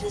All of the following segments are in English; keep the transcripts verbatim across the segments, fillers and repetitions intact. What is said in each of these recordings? to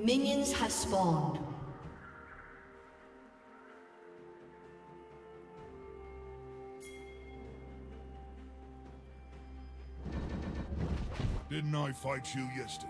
Minions have spawned. Didn't I fight you yesterday?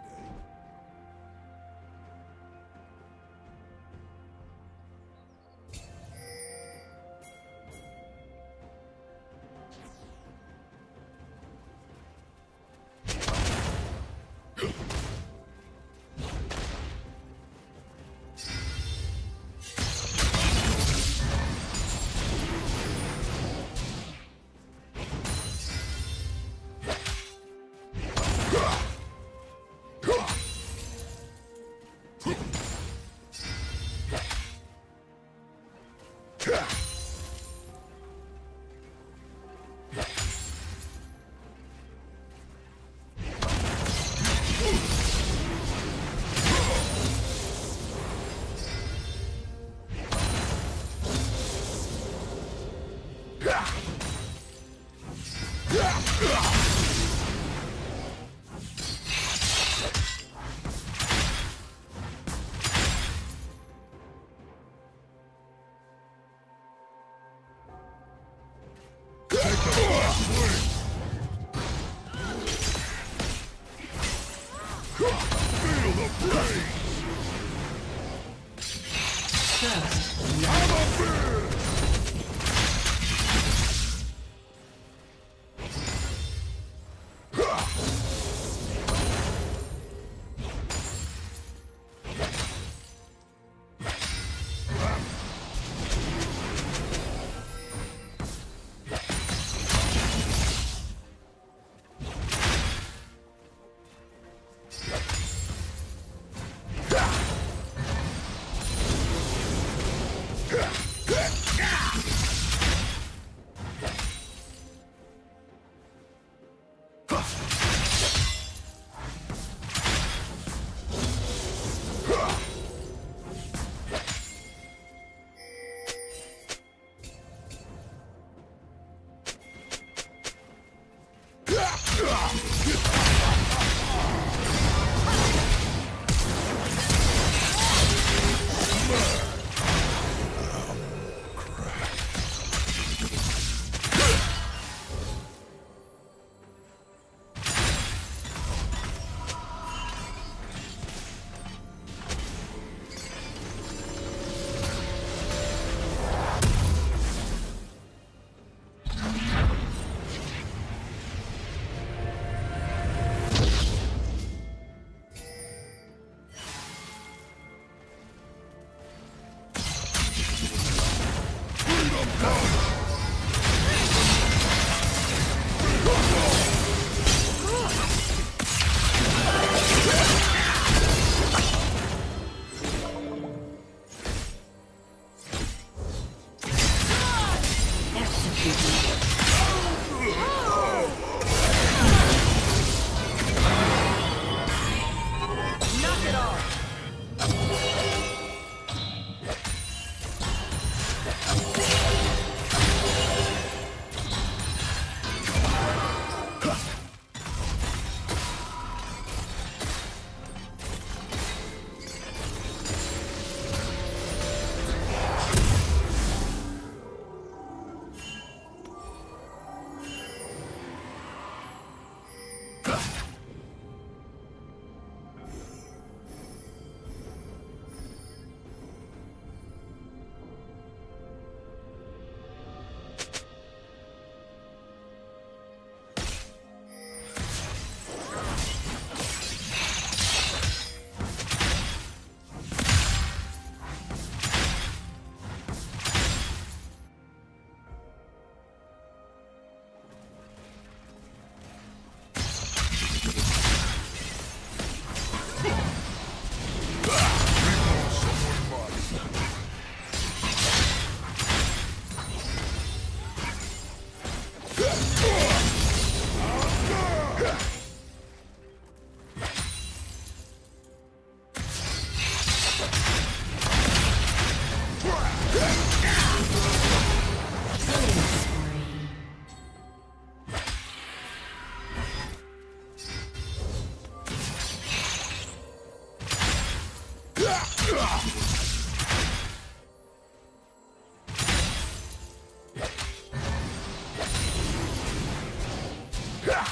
A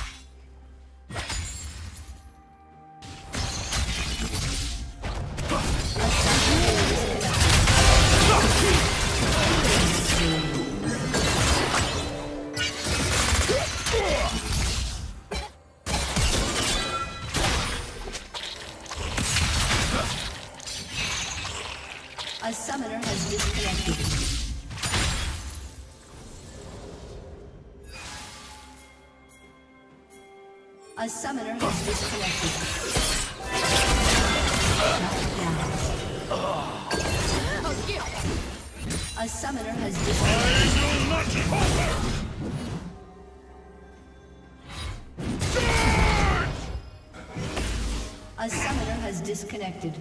summoner has disconnected. A summoner has disconnected. A summoner has disconnected. I do not A summoner has disconnected.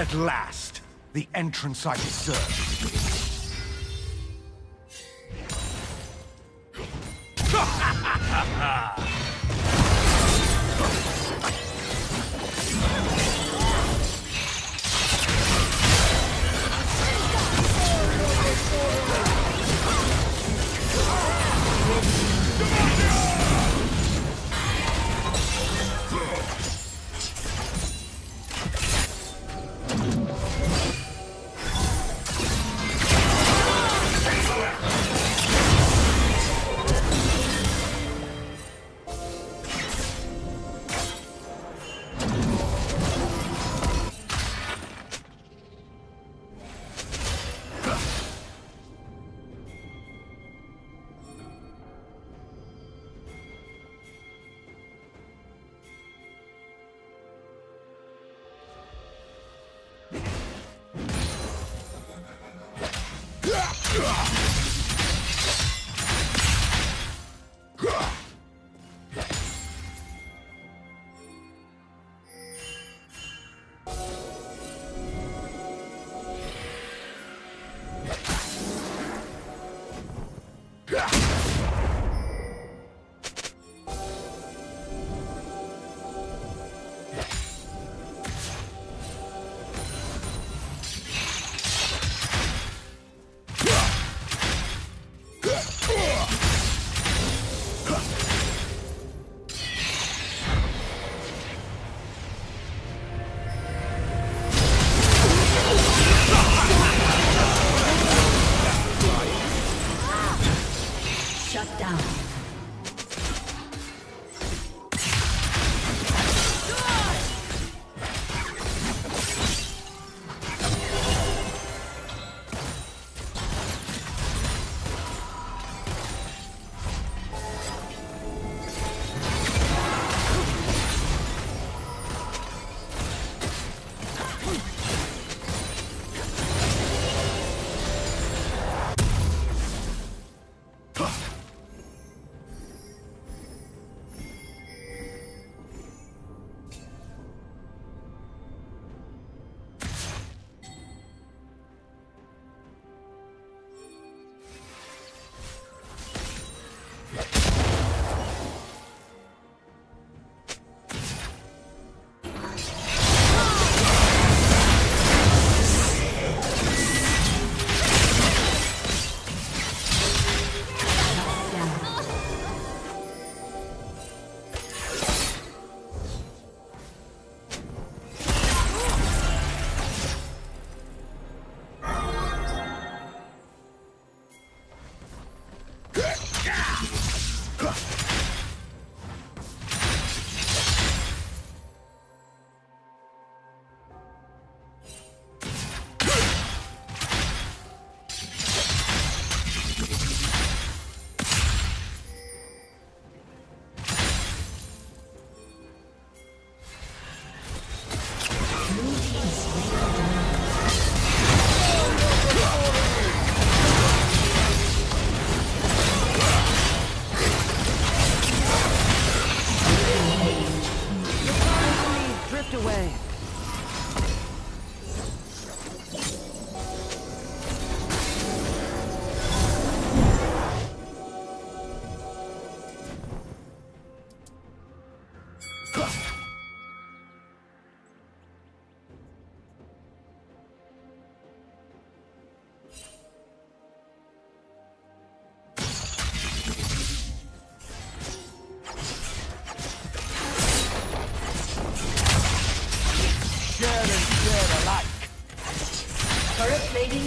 At last, the entrance I deserve.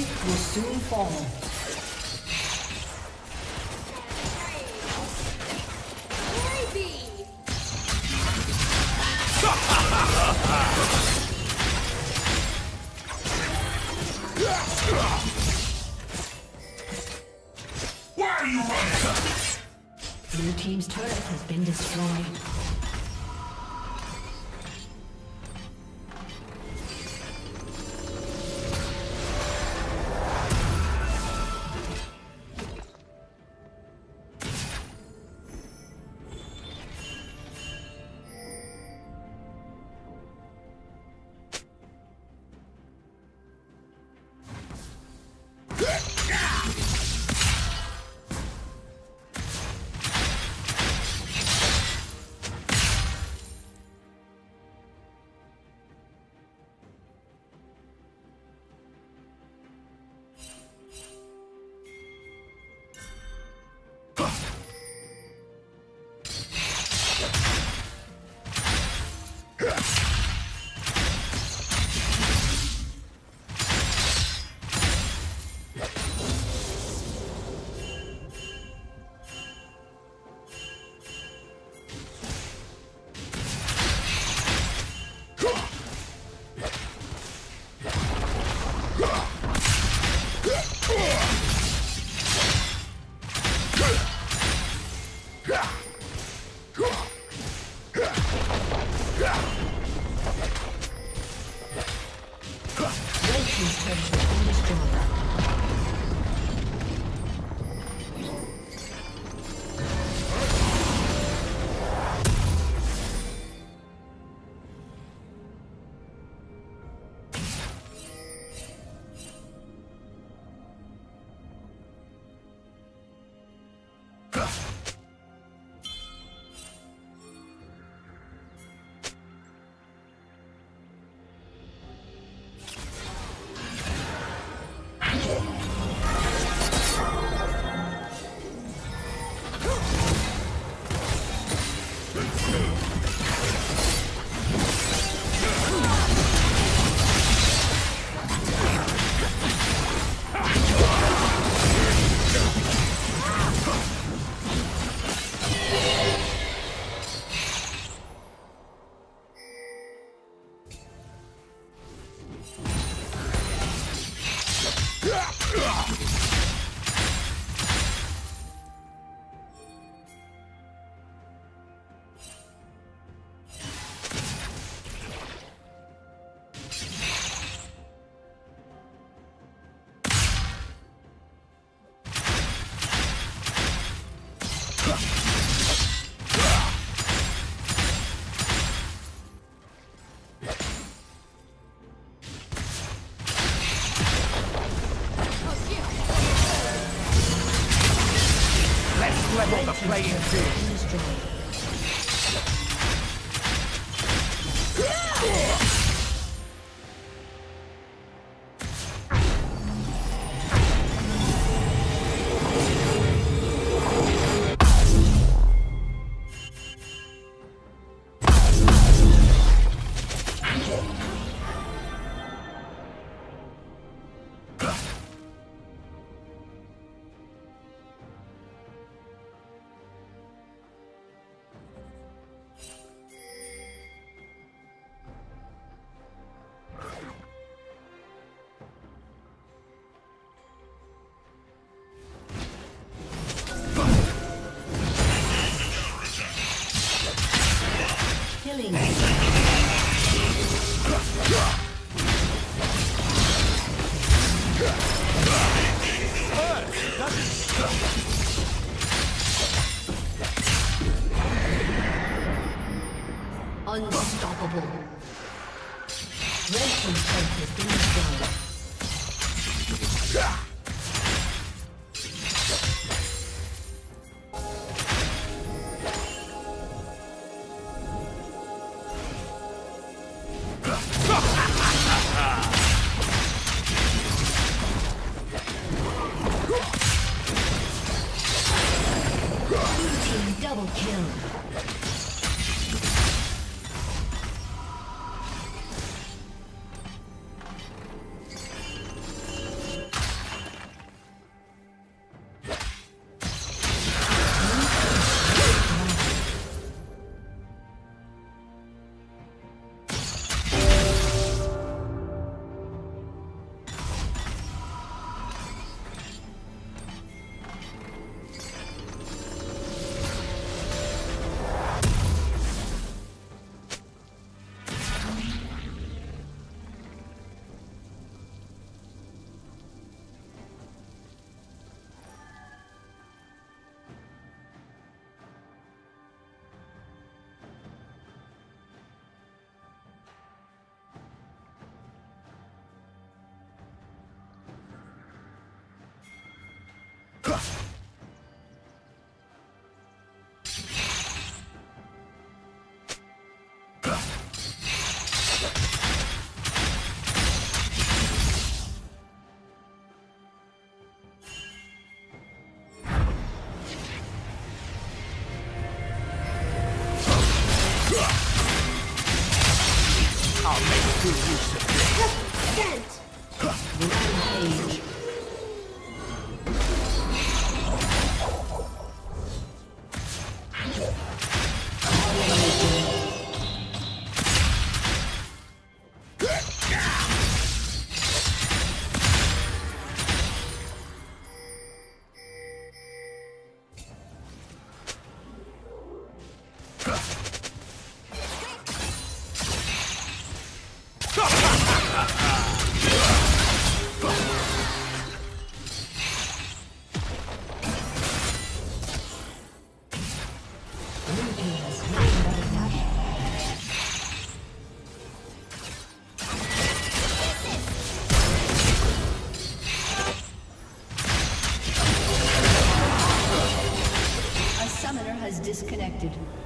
will soon fall. Why are you running? Blue team's turret has been destroyed. Unstoppable. Red team's turret has been destroyed. Blue team double kill. detected.